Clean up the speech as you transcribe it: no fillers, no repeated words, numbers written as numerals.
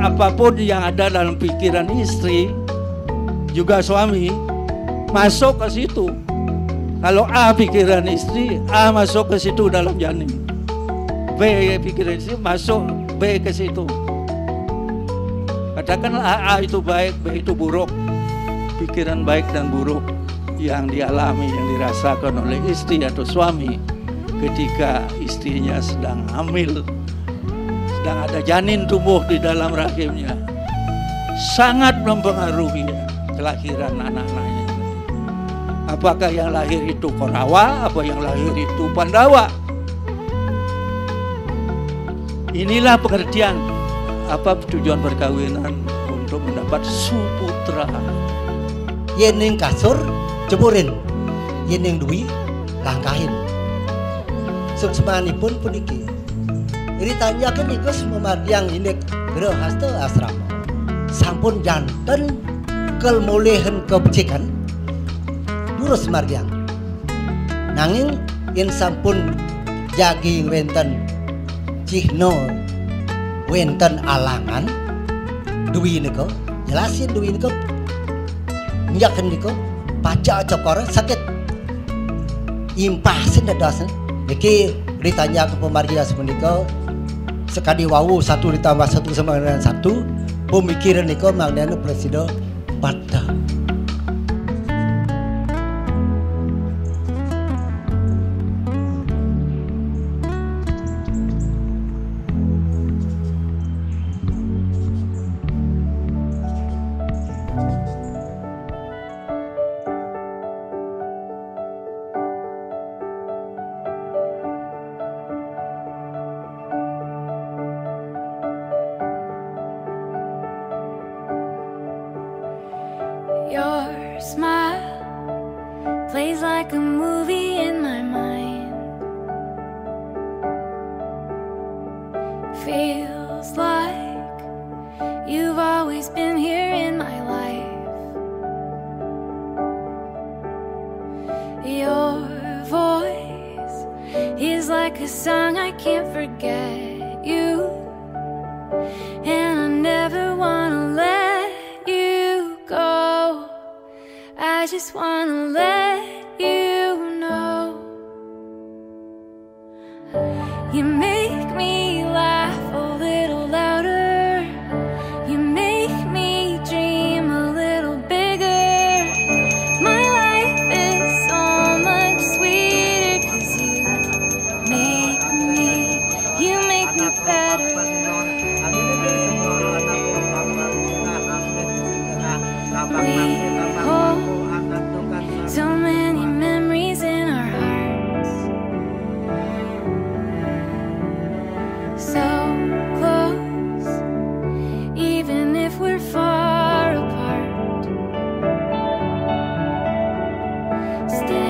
apapun yang ada dalam pikiran istri juga suami masuk ke situ. Kalau A pikiran istri, A masuk ke situ dalam janin. B pikiran istri masuk B ke situ. Katakanlah A itu baik, B itu buruk. Pikiran baik dan buruk yang dialami, yang dirasakan oleh istri atau suami ketika istrinya sedang hamil, sedang ada janin tumbuh di dalam rahimnya, sangat mempengaruhi kelahiran anak-anaknya. Apakah yang lahir itu Korawa, apa yang lahir itu Pandawa? Inilah pengertian apa tujuan perkawinan untuk mendapat suputra. Yening kasur jemurin, yening duwi langkahin. Suksemanipun puniki. Iri tanyakan ikus memadiang ini gerah haste asrama. Sampun janten kel mulihan kebecikan. Jurus mardiang. Nanging in sampun jagi wenten cihno wenten alangan duwi niko jelasin duwi niko. Nyakan niko pacak cokor sakit impah sendadosan. Jadi ditanya ke pemargian niko sekali wawu satu ditambah satu sama dengan satu pemikiran niko maknanya presiden patah. Your smile plays like a movie in my mind. Feels like you've always been here in my life. Your voice is like a song I can't forget you, and I never wanna let you go. I just wanna let you know you make me laugh a little louder, you make me dream a little bigger. My life is so much sweeter 'cause you make me better. Stay.